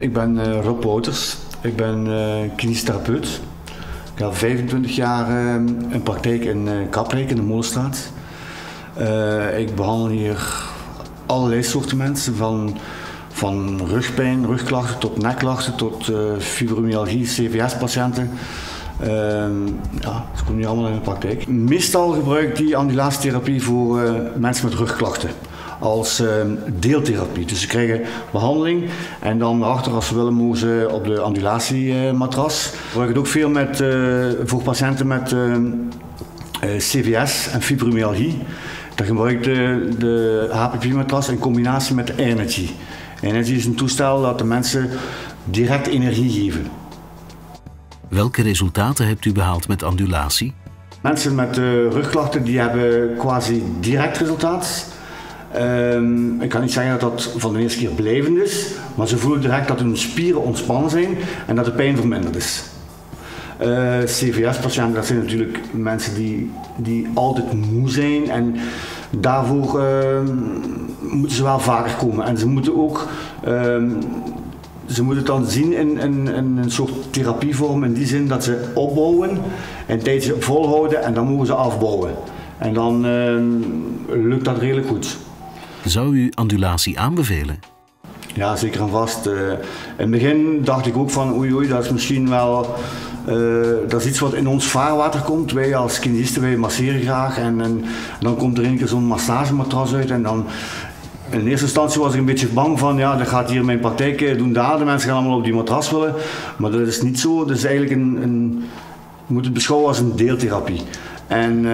Ik ben Rob Wouters, ik ben klinisch therapeut. Ik heb 25 jaar een praktijk in Kaprijke in de Molenstraat. Ik behandel hier allerlei soorten mensen, van rugpijn, rugklachten tot nekklachten tot fibromyalgie, CVS-patiënten. Ja, ze komen hier allemaal in de praktijk. Meestal gebruik ik die andullatietherapie voor mensen met rugklachten. Als deeltherapie. Dus ze krijgen behandeling en dan achter als ze willen mogen ze op de andulatiematras. We gebruiken het ook veel voor patiënten met CVS en fibromyalgie. Dan gebruik ik de HPP-matras in combinatie met de Energy. Energy is een toestel dat de mensen direct energie geven. Welke resultaten hebt u behaald met andulatie? Mensen met rugklachten die hebben quasi direct resultaat. Ik kan niet zeggen dat dat van de eerste keer blijvend is, maar ze voelen direct dat hun spieren ontspannen zijn en dat de pijn verminderd is. CVS-patiënten, dat zijn natuurlijk mensen die altijd moe zijn en daarvoor moeten ze wel vaker komen. En ze moeten ook, ze moeten het dan zien in een soort therapievorm, in die zin dat ze opbouwen, een tijdje volhouden en dan mogen ze afbouwen. En dan lukt dat redelijk goed. Zou u andullatie aanbevelen? Ja, zeker en vast. In het begin dacht ik ook van oei, dat is misschien wel dat is iets wat in ons vaarwater komt. Wij als kinesisten, wij masseren graag en dan komt er een keer zo'n massagematras uit en dan... In eerste instantie was ik een beetje bang van, ja, dat gaat hier mijn praktijk doen daar, de mensen gaan allemaal op die matras willen. Maar dat is niet zo, dat is eigenlijk je moet het beschouwen als een deeltherapie. En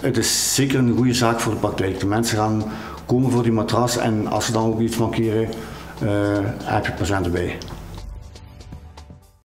het is zeker een goede zaak voor de praktijk. De mensen gaan komen voor die matras en als ze dan ook iets mankeren, heb je patiënten bij.